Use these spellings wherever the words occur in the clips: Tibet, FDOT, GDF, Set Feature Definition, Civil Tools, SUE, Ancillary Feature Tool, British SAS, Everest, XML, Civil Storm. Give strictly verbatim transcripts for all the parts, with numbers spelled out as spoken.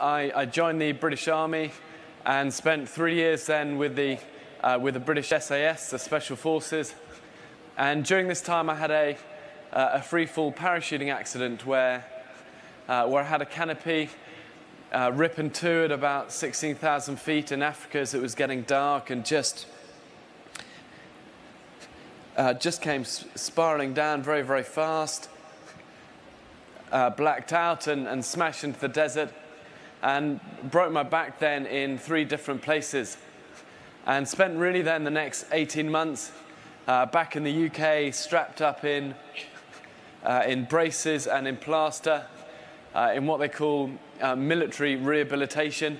I, I joined the British Army and spent three years then with the, uh, with the British S A S, the Special Forces. And during this time I had a, uh, a free-fall parachuting accident where, uh, where I had a canopy uh, rip in two at about sixteen thousand feet in Africa as it was getting dark, and just, uh, just came spiraling down very, very fast. Uh, blacked out and, and smashed into the desert, and broke my back then in three different places, and spent really then the next eighteen months uh, back in the U K, strapped up in, uh, in braces and in plaster, uh, in what they call uh, military rehabilitation,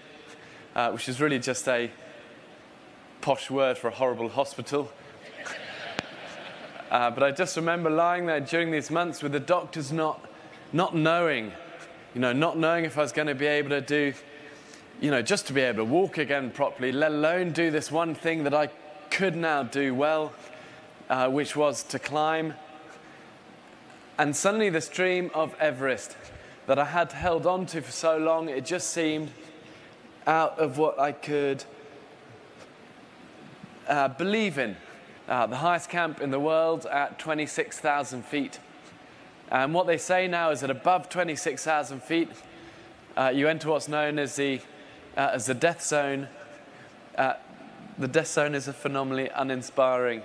uh, which is really just a posh word for a horrible hospital. uh, but I just remember lying there during these months with the doctors not Not knowing, you know, not knowing if I was going to be able to do, you know, just to be able to walk again properly, let alone do this one thing that I could now do well, uh, which was to climb. And suddenly this dream of Everest that I had held on to for so long, it just seemed out of what I could uh, believe in. Uh, the highest camp in the world at twenty-six thousand feet. And what they say now is that above twenty-six thousand feet, uh, you enter what's known as the, uh, as the death zone. Uh, the death zone is a phenomenally uninspiring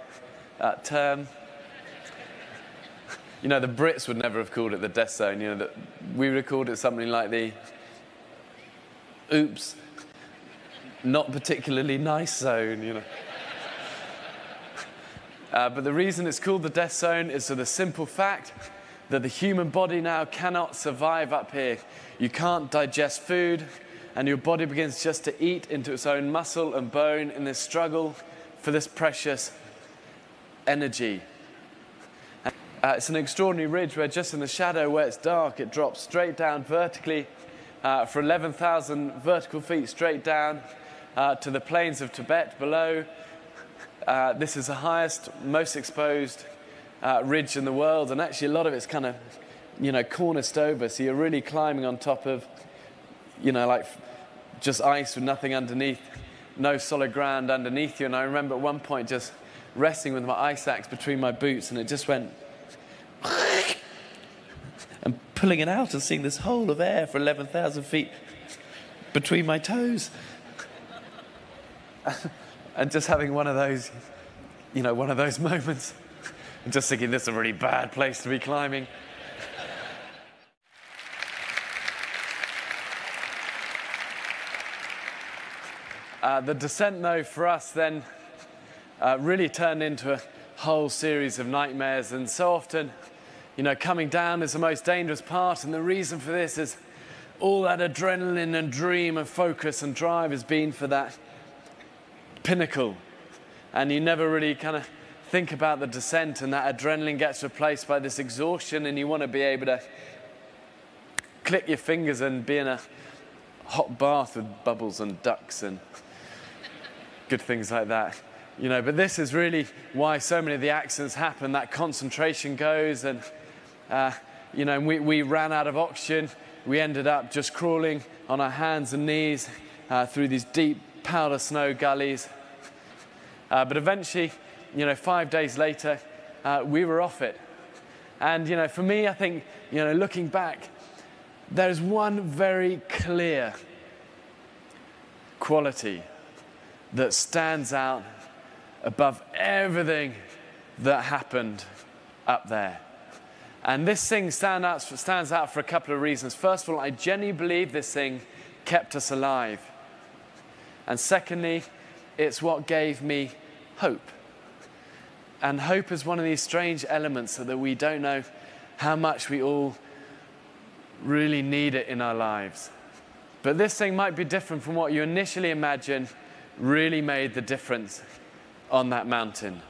uh, term. You know, the Brits would never have called it the death zone. You know, the, we would have called it something like the oops, not particularly nice zone, you know. Uh, but the reason it's called the death zone is for the simple fact that the human body now cannot survive up here. You can't digest food, and your body begins just to eat into its own muscle and bone in this struggle for this precious energy. Uh, it's an extraordinary ridge where just in the shadow where it's dark, it drops straight down vertically uh, for eleven thousand vertical feet straight down uh, to the plains of Tibet below. Uh, this is the highest, most exposed Uh, ridge in the world, and actually a lot of it's kind of, you know, corniced over, so you're really climbing on top of, you know, like just ice with nothing underneath, no solid ground underneath you. And I remember at one point just resting with my ice axe between my boots, and it just went and pulling it out and seeing this hole of air for eleven thousand feet between my toes, and just having one of those, you know, one of those moments. I'm just thinking, this is a really bad place to be climbing. uh, the descent, though, for us then uh, really turned into a whole series of nightmares. And so often, you know, coming down is the most dangerous part. And the reason for this is all that adrenaline and dream and focus and drive has been for that pinnacle. And you never really kind of think about the descent, and that adrenaline gets replaced by this exhaustion, and you want to be able to click your fingers and be in a hot bath with bubbles and ducks and good things like that. You know, but this is really why so many of the accidents happen. That concentration goes, and uh, you know, we, we ran out of oxygen. We ended up just crawling on our hands and knees uh, through these deep powder snow gullies. Uh, but eventually, you know, five days later, uh, we were off it. And, you know, for me, I think, you know, looking back, there's one very clear quality that stands out above everything that happened up there. And this thing stand out, stands out for a couple of reasons. First of all, I genuinely believe this thing kept us alive. And secondly, it's what gave me hope. And hope is one of these strange elements that we don't know how much we all really need it in our lives. But this thing might be different from what you initially imagined really made the difference on that mountain.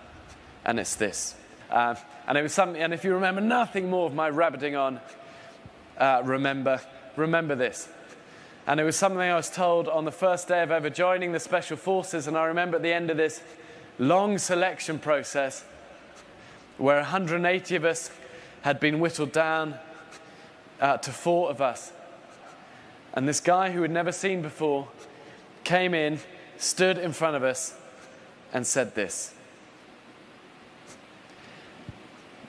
And it's this. Uh, and it was something, and if you remember nothing more of my rabbiting on, uh, remember, remember this. And it was something I was told on the first day of ever joining the Special Forces, and I remember at the end of this long selection process where one hundred eighty of us had been whittled down uh, to four of us. And this guy who had never seen before came in, stood in front of us, and said this.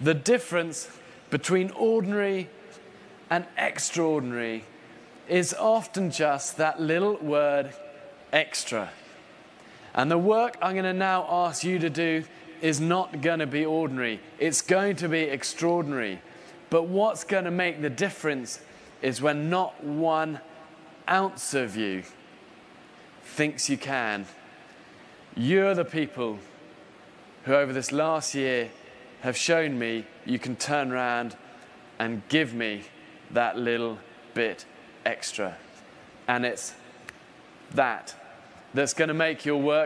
The difference between ordinary and extraordinary is often just that little word, extra. And the work I'm going to now ask you to do is not going to be ordinary. It's going to be extraordinary. But what's going to make the difference is when not one ounce of you thinks you can. You're the people who over this last year have shown me you can turn around and give me that little bit extra. And it's that that's going to make your work